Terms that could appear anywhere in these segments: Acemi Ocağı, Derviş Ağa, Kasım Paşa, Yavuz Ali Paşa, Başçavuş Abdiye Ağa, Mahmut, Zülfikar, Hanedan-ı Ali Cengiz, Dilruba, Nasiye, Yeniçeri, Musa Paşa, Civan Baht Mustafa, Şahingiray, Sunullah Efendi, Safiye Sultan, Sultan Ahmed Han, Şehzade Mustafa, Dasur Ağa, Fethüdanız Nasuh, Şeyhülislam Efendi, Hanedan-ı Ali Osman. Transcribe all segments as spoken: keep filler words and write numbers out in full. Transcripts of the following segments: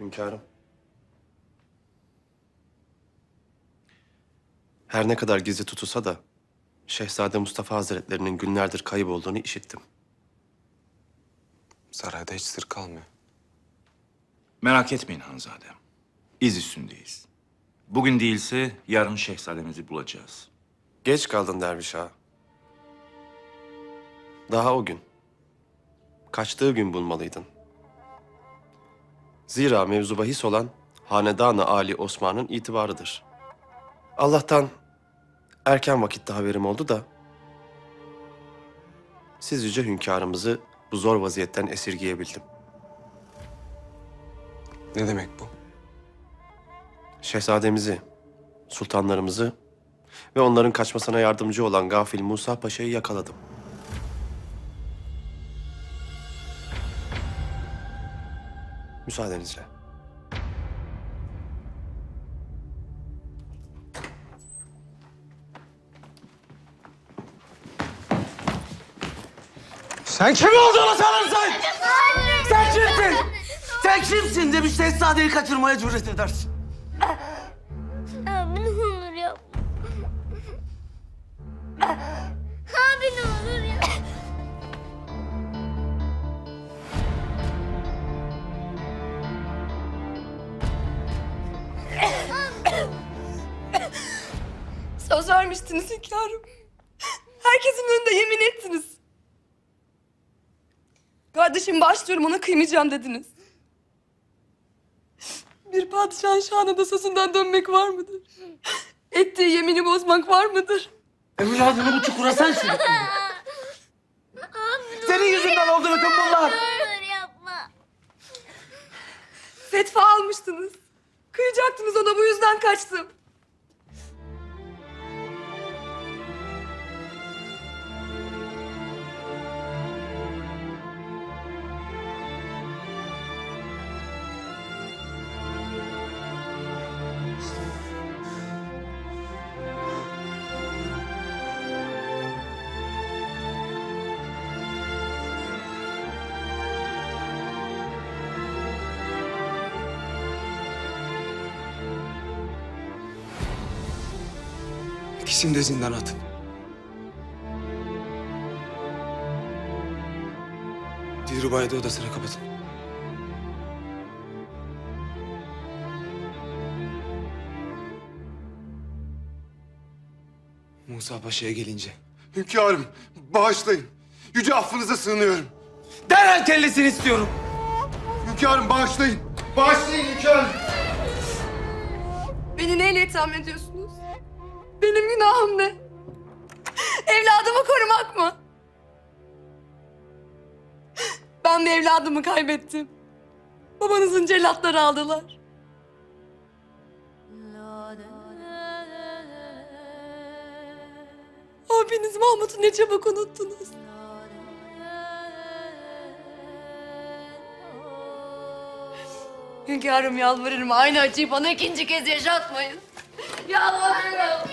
Hünkârım. Her ne kadar gizli tutulsa da Şehzade Mustafa Hazretlerinin günlerdir kaybolduğunu işittim. Sarayda hiç sır kalmıyor. Merak etmeyin hanzadem. İz üstündeyiz. Bugün değilse yarın şehzademizi bulacağız. Geç kaldın Derviş Ağa. Daha o gün, kaçtığı gün bulmalıydın. Zira mevzu bahis olan Hanedan-ı Ali Osman'ın itibarıdır. Allah'tan erken vakitte haberim oldu da siz yüce hünkârımızı bu zor vaziyetten esirgeyebildim. Ne demek bu? Şehzademizi, sultanlarımızı ve onların kaçmasına yardımcı olan gafil Musa Paşa'yı yakaladım. Müsaadenizle. Sen kim olduğunu sanırsın? Sen kimsin? Sen kimsin de bir şehzadeyi kaçırmaya cüret edersin? Abi ne olur yapma. Abi ne olur yapma. Söz vermiştiniz hünkârım. Herkesin önünde yemin ettiniz. Kardeşim başlıyorum, ona kıymayacağım dediniz. Bir padişahın şahane dasasından dönmek var mıdır? Ettiği yemini bozmak var mıdır? Evladını bu çukura sen sürüktün. Senin yüzünden oldu bütün bunlar. Dur yapma. Fetva almıştınız. Kıyacaktınız ona, bu yüzden kaçtım. İkisini de zindana atın. Dilruba'yı da odasına kapatın. Musa Paşa'ya gelince... Hünkârım, bağışlayın. Yüce affınıza sığınıyorum. Derhal kellesini istiyorum. Hünkârım, bağışlayın. Bağışlayın hünkârım. Beni neyle itham ediyorsun? Benim günahım ne? Evladımı korumak mı? Ben de evladımı kaybettim. Babanızın cellatları aldılar. Abiniz Mahmut'u ne çabuk unuttunuz. Hünkârım, yalvarırım aynı acıyı bana ikinci kez yaşatmayın. Yalvarırım.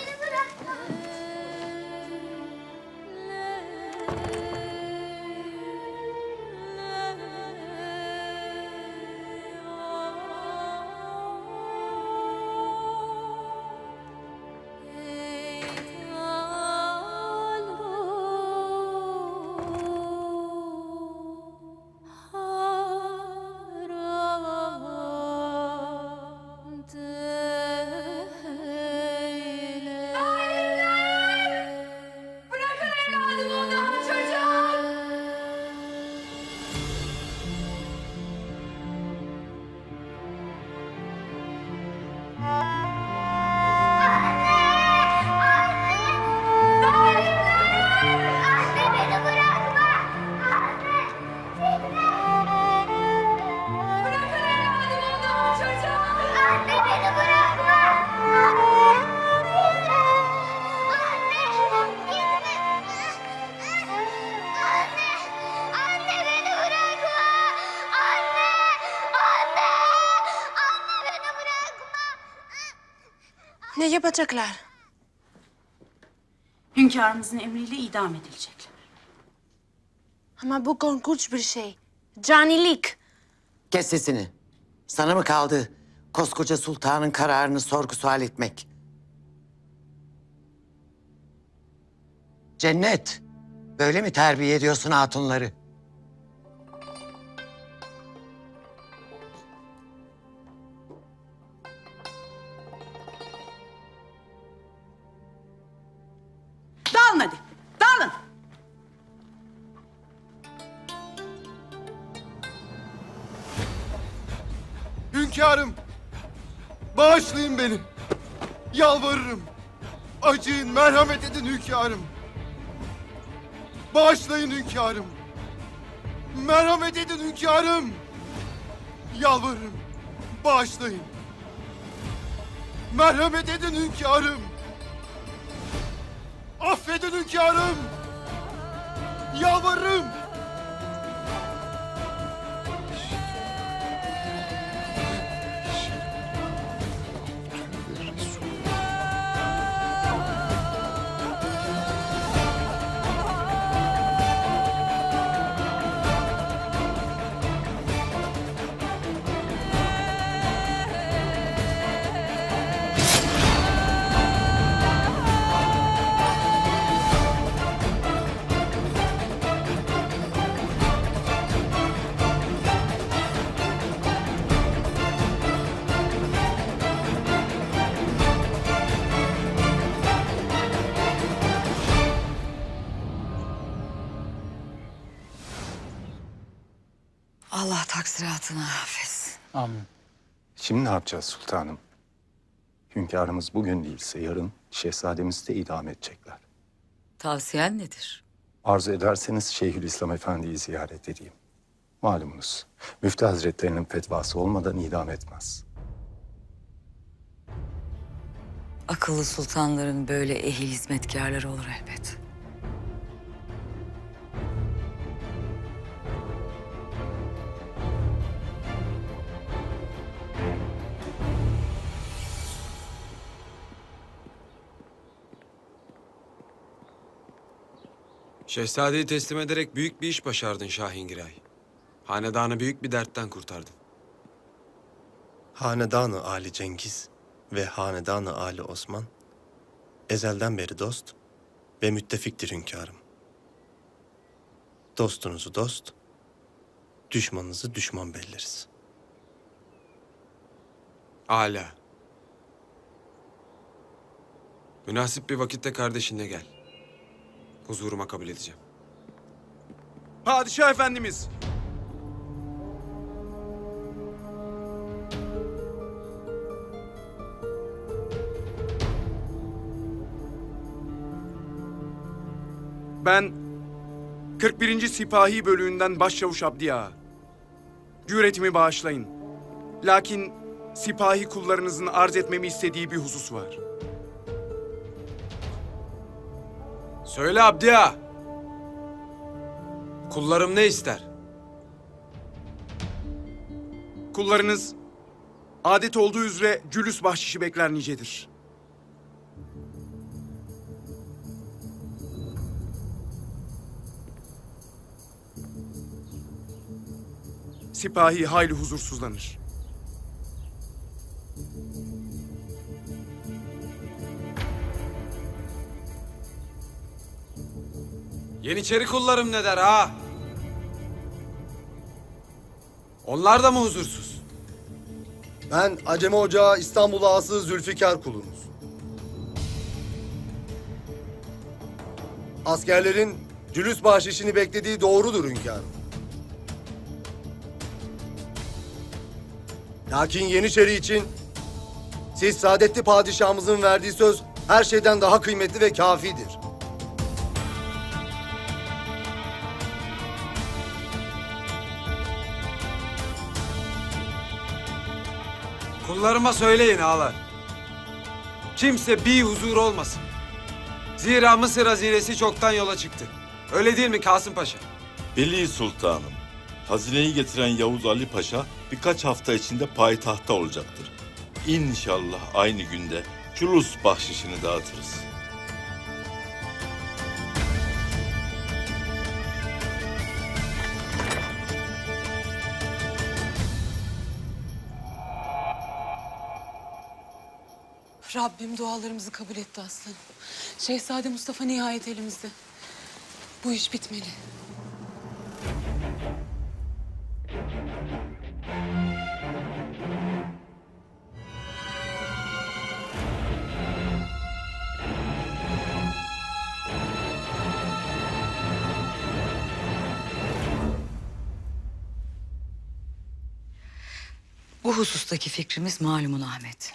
Ne yapacaklar? Hünkârımızın emriyle idam edilecekler. Ama bu korkunç bir şey. Canilik. Kes sesini. Sana mı kaldı koskoca sultanın kararını sorgu sual etmek? Cennet, böyle mi terbiye ediyorsun hatunları? Dağılın hadi, dağılın. Hünkârım, bağışlayın beni. Yalvarırım. Acıyın, merhamet edin hünkârım. Bağışlayın hünkârım. Merhamet edin hünkârım. Yalvarırım. Bağışlayın. Merhamet edin hünkârım. Affedin hünkârım. Yalvarırım. Allah taksiratını affetsin. Amin. Şimdi ne yapacağız sultanım? Hünkârımız bugün değilse yarın şehzademizi de idam edecekler. Tavsiyen nedir? Arzu ederseniz Şeyhülislam Efendi'yi ziyaret edeyim. Malumunuz Müftü Hazretlerinin fetvası olmadan idam etmez. Akıllı sultanların böyle ehil hizmetkarları olur elbet. Şehzadeyi teslim ederek büyük bir iş başardın Şahingiray. Hanedanı büyük bir dertten kurtardın. Hanedan-ı Ali Cengiz ve Hanedan-ı Ali Osman ezelden beri dost ve müttefiktir hünkârım. Dostunuzu dost, düşmanınızı düşman belleriz. Âlâ. Münasip bir vakitte kardeşinle gel. Huzuruma kabul edeceğim. Padişah Efendimiz! Ben kırk birinci Sipahi Bölüğü'nden Başçavuş Abdiye Ağa. Cüretimi bağışlayın. Lakin sipahi kullarınızın arz etmemi istediği bir husus var. Söyle Abdiye Ağa. Kullarım ne ister? Kullarınız adet olduğu üzere cülüs bahşişi bekler nicedir. Sipahi hayli huzursuzlanır. Yeniçeri kullarım ne der ha? Onlar da mı huzursuz? Ben Acemi Ocağı İstanbul Ağası Zülfikar kulunuz. Askerlerin cülüs bahşişini beklediği doğrudur hünkârım. Lakin Yeniçeri için siz saadetli padişahımızın verdiği söz her şeyden daha kıymetli ve kafidir. Kullarıma söyleyin ağalar. Kimse bir huzur olmasın. Zira Mısır hazinesi çoktan yola çıktı. Öyle değil mi Kasım Paşa? Beli sultanım. Hazineyi getiren Yavuz Ali Paşa birkaç hafta içinde payitahtta olacaktır. İnşallah aynı günde cülüs bahşişini dağıtırız. Rabbim dualarımızı kabul etti aslanım. Şehzade Mustafa nihayet elimizde. Bu iş bitmeli. Bu husustaki fikrimiz malumun Ahmet.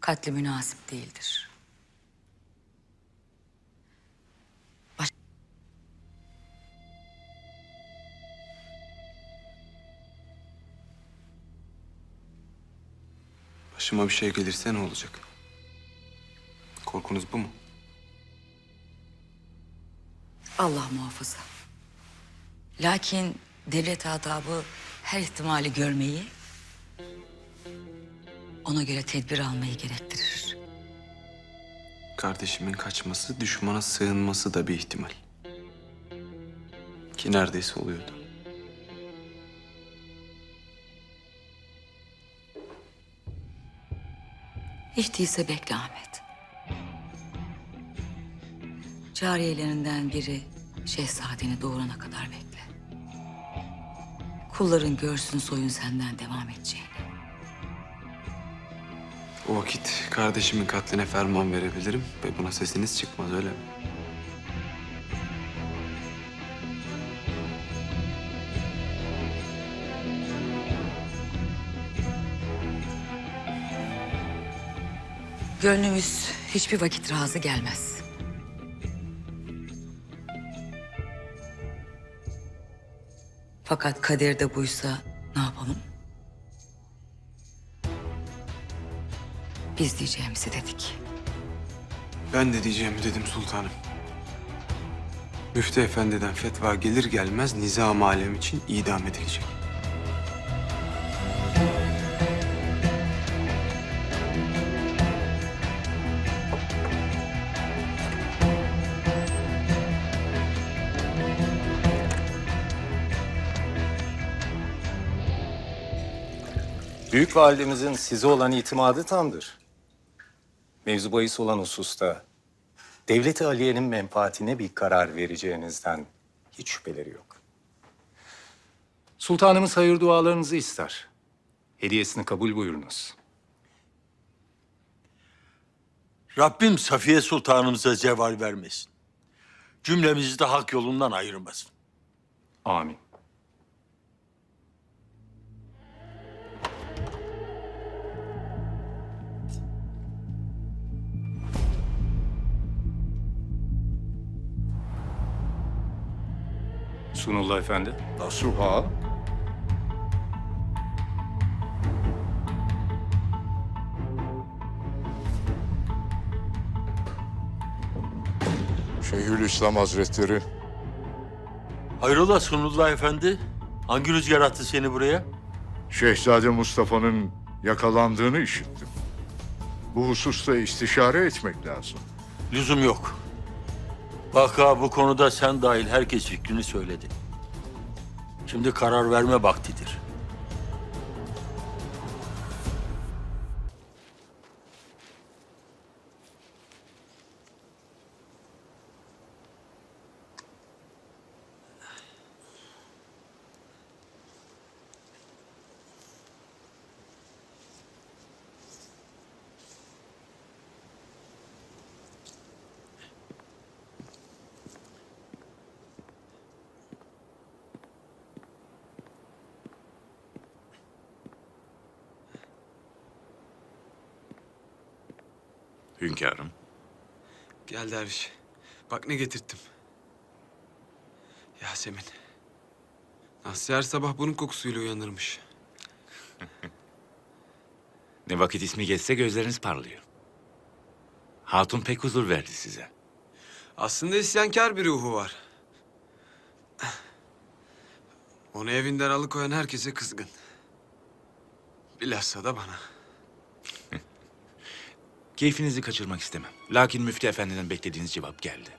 Katli münasip değildir. Baş Başıma bir şey gelirse ne olacak? Korkunuz bu mu? Allah muhafaza. Lakin devlet adabı her ihtimali görmeyi, ona göre tedbir almayı gerektirir. Kardeşimin kaçması, düşmana sığınması da bir ihtimal. Ki neredeyse oluyordu. Hiç değilse bekle Ahmet. Cariyelerinden biri şehzadeni doğurana kadar bekle. Kulların görsün soyun senden devam edeceğini. O vakit kardeşimin katline ferman verebilirim ve buna sesiniz çıkmaz, öyle mi? Gönlümüz hiçbir vakit razı gelmez. Fakat kader de buysa ne yapalım? Biz diyeceğimizi dedik. Ben de diyeceğimi dedim sultanım. Müftü Efendi'den fetva gelir gelmez nizam alem için idam edilecek. Büyükvalidemizin size olan itimadı tamdır. Mevzu bahis olan hususta devlet-i aliyenin menfaatine bir karar vereceğinizden hiç şüpheleri yok. Sultanımız hayır dualarınızı ister. Hediyesini kabul buyurunuz. Rabbim Safiye Sultanımıza zeval vermesin. Cümlemizi de hak yolundan ayırmasın. Amin. Sunullah Efendi. Dasur Ağa. Şeyhülislam Hazretleri. Hayrola Sunullah Efendi? Hangi rüzgar attı seni buraya? Şehzade Mustafa'nın yakalandığını işittim. Bu hususta istişare etmek lazım. Lüzum yok. Vaka bu konuda sen dahil herkes fikrini söyledi. Şimdi karar verme vaktidir. Hünkârım. Gel derviş. Bak ne getirttim. Yasemin. Nasiye her sabah bunun kokusuyla uyanırmış. Ne vakit ismi geçse gözleriniz parlıyor. Hatun pek huzur verdi size. Aslında isyankâr bir ruhu var. Onu evinden alıkoyan herkese kızgın. Bilhassa da bana. Keyfinizi kaçırmak istemem. Lakin Müftü Efendi'den beklediğiniz cevap geldi.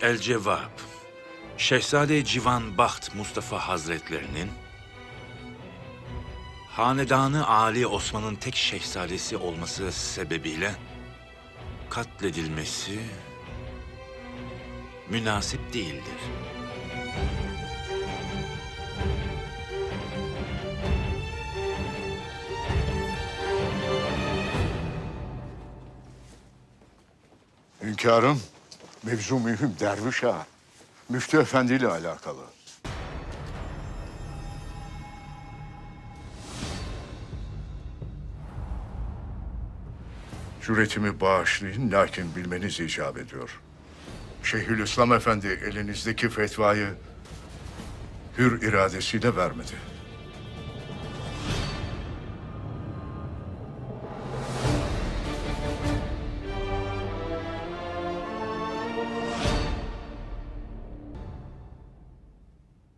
El Cevap, Şehzade Civan Baht Mustafa Hazretlerinin Hanedan-ı Ali Osman'ın tek şehzadesi olması sebebiyle katledilmesi münasip değildir. Hünkârım, mevzu mühim Derviş Ağa. Müftü Efendi ile alakalı. Cüretimi bağışlayın, lakin bilmeniz icap ediyor. Şeyhülislam Efendi elinizdeki fetvayı hür iradesiyle vermedi.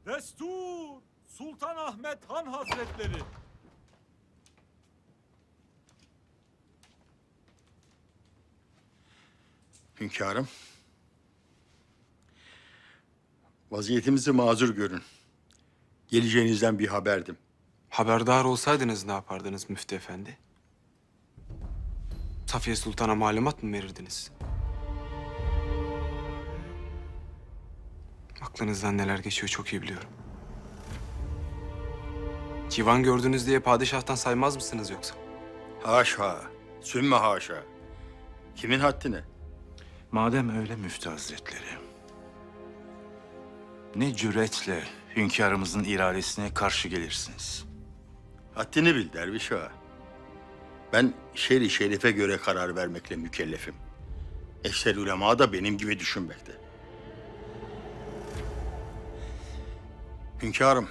Destur Sultan Ahmed Han Hazretleri. Hünkârım, vaziyetimizi mazur görün. Geleceğinizden bir haberdim. Haberdar olsaydınız ne yapardınız Müftü Efendi? Safiye Sultan'a malumat mı verirdiniz? Aklınızdan neler geçiyor çok iyi biliyorum. Civan gördünüz diye padişahtan saymaz mısınız yoksa? Haşa, sümme haşa. Kimin haddine? Madem öyle Müftü Hazretleri, ne cüretle hünkârımızın iradesine karşı gelirsiniz? Haddini bil Derviş Ağa. Ben şer-i şerife göre karar vermekle mükellefim. Ekser ulema da benim gibi düşünmekte. Hünkârım,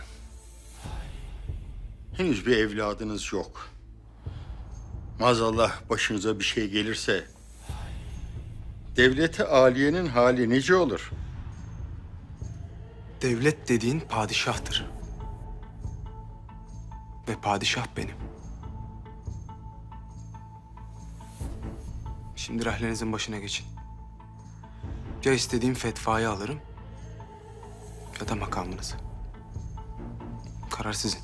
henüz bir evladınız yok. Maazallah başınıza bir şey gelirse devleti âliyenin hali nice olur? Devlet dediğin padişahtır. Ve padişah benim. Şimdi rahlenizin başına geçin. Ya istediğim fetvayı alırım ya da makamınızı. Karar sizin.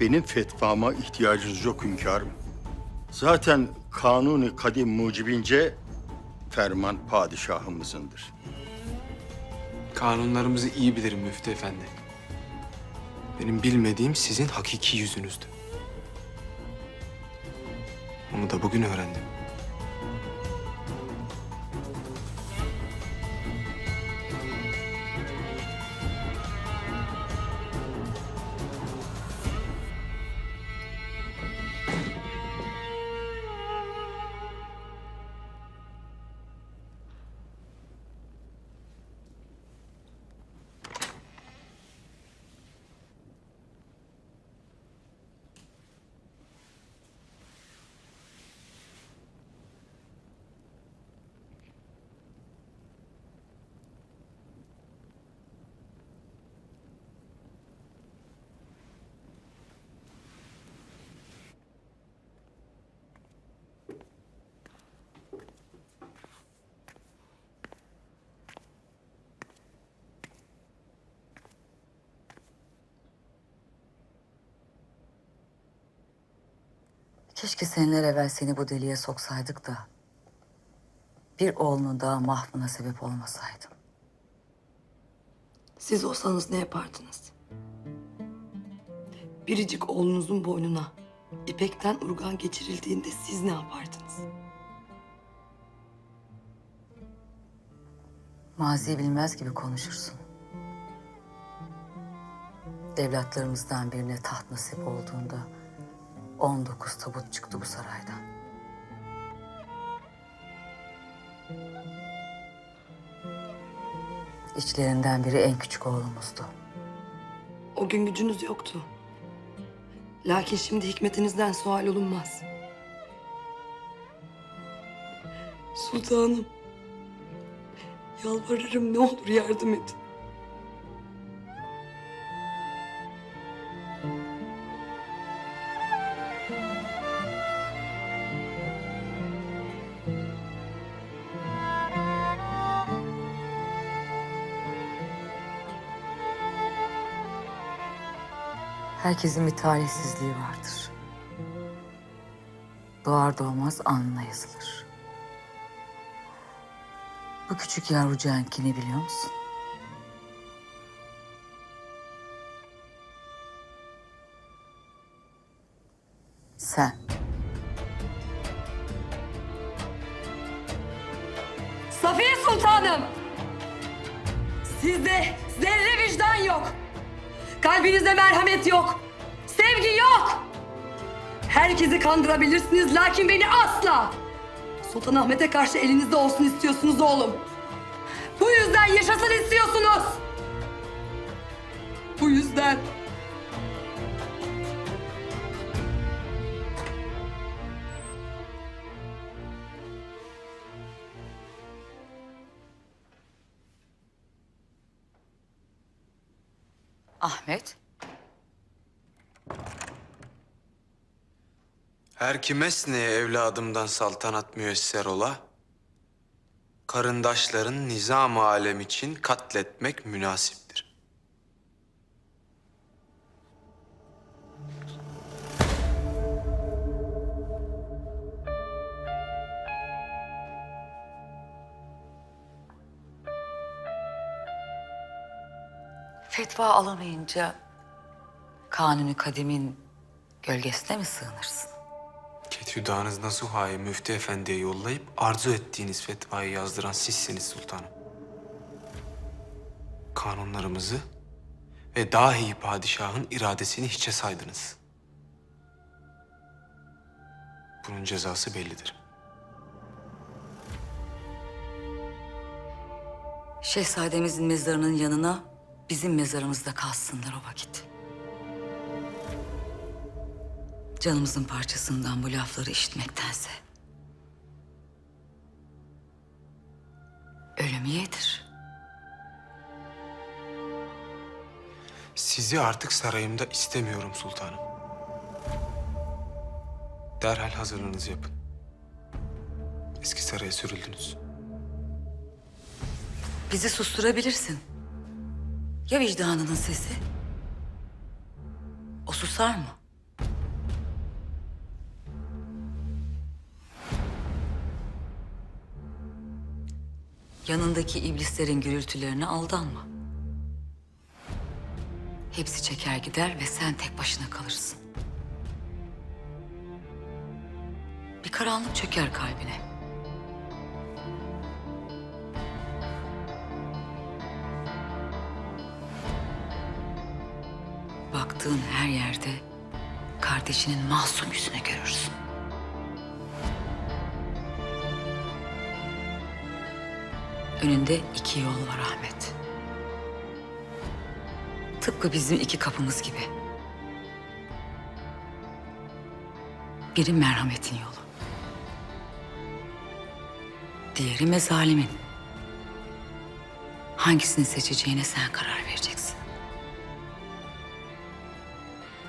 Benim fetvama ihtiyacınız yok hünkârım. Zaten kanun-i kadim mucibince ferman padişahımızındır. Kanunlarımızı iyi bilirim Müftü Efendi. Benim bilmediğim sizin hakiki yüzünüzdü. Onu da bugün öğrendim. Keşke seneler evvel seni bu deliğe soksaydık da bir oğlunun daha mahvına sebep olmasaydım. Siz olsanız ne yapardınız? Biricik oğlunuzun boynuna ipekten urgan geçirildiğinde siz ne yapardınız? Maziyi bilmez gibi konuşursun. Evlatlarımızdan birine taht nasip olduğunda on dokuz tabut çıktı bu saraydan. İçlerinden biri en küçük oğlumuzdu. O gün gücünüz yoktu. Lakin şimdi hikmetinizden sual olunmaz. Sultanım, yalvarırım ne olur yardım edin. Herkesin bir talihsizliği vardır. Doğar doğmaz alnına yazılır. Bu küçük yavrucağınkini biliyor musun? Sen. Safiye Sultanım! Sizde zerre vicdan yok. Kalbinizde merhamet yok. Sevgi yok. Herkesi kandırabilirsiniz lakin beni asla. Sultan Ahmet'e karşı elinizde olsun istiyorsunuz oğlum. Bu yüzden yaşasın istiyorsunuz. Bu yüzden. Ahmet. Her kimes neye evladımdan saltanat müesser ola? Karındaşların nizam-ı alem için katletmek münasiptir. Fetva alamayınca Kanuni Kadim'in gölgesine mi sığınırsın? Fethüdanız Nasuh'a'yı Müftü Efendi'ye yollayıp arzu ettiğiniz fetvayı yazdıran sizsiniz sultanım. Kanunlarımızı ve dahi padişahın iradesini hiçe saydınız. Bunun cezası bellidir. Şehzademizin mezarının yanına bizim mezarımızda kalsınlar o vakit. Canımızın parçasından bu lafları işitmektense ölüm yedir. Sizi artık sarayımda istemiyorum sultanım. Derhal hazırlığınızı yapın. Eski saraya sürüldünüz. Bizi susturabilirsin. Ya vicdanının sesi? O susar mı? Yanındaki iblislerin gürültülerine aldanma. Hepsi çeker gider ve sen tek başına kalırsın. Bir karanlık çöker kalbine. Baktığın her yerde kardeşinin masum yüzünü görürsün. Önünde iki yol var Ahmet. Tıpkı bizim iki kapımız gibi. Biri merhametin yolu. Diğeri mezalimin. Hangisini seçeceğine sen karar vereceksin.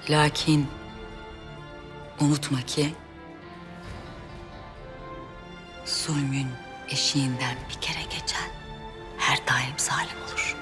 Lakin unutma ki zulmün eşiğinden bir kere geçen her daim zalim olur.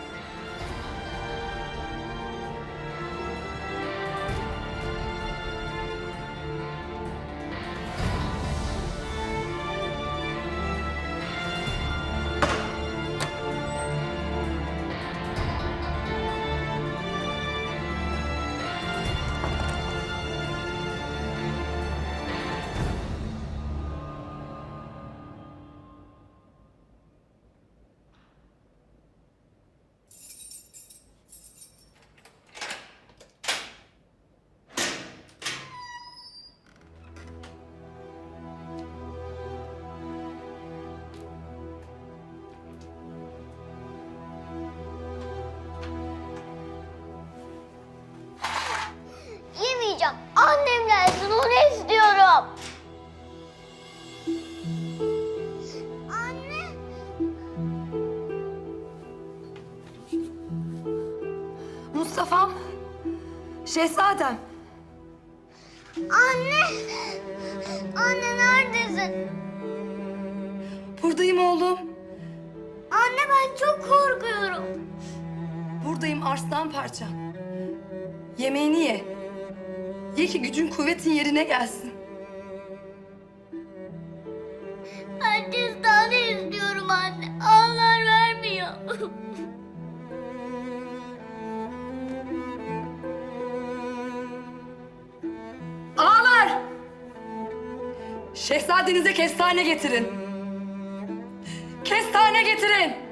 Mustafa'm, şehzadem. Anne, anne neredesin? Buradayım oğlum. Anne ben çok korkuyorum. Buradayım arslan parçam. Yemeğini ye. Ye ki gücün kuvvetin yerine gelsin. Ben kestane istiyorum anne. Allah vermiyor. Ağalar! Şehzadenize kestane getirin. Kestane getirin.